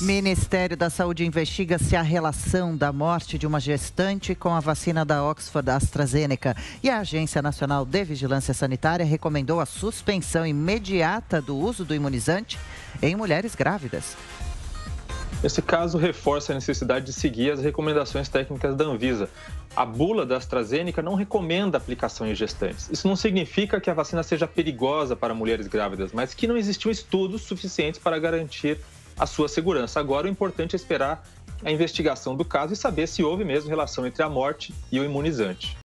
Ministério da Saúde investiga se há relação da morte de uma gestante com a vacina da Oxford-AstraZeneca. E a Agência Nacional de Vigilância Sanitária recomendou a suspensão imediata do uso do imunizante em mulheres grávidas. Esse caso reforça a necessidade de seguir as recomendações técnicas da Anvisa. A bula da AstraZeneca não recomenda aplicação em gestantes. Isso não significa que a vacina seja perigosa para mulheres grávidas, mas que não existiu estudos suficientes para garantir a sua segurança. Agora, o importante é esperar a investigação do caso e saber se houve mesmo relação entre a morte e o imunizante.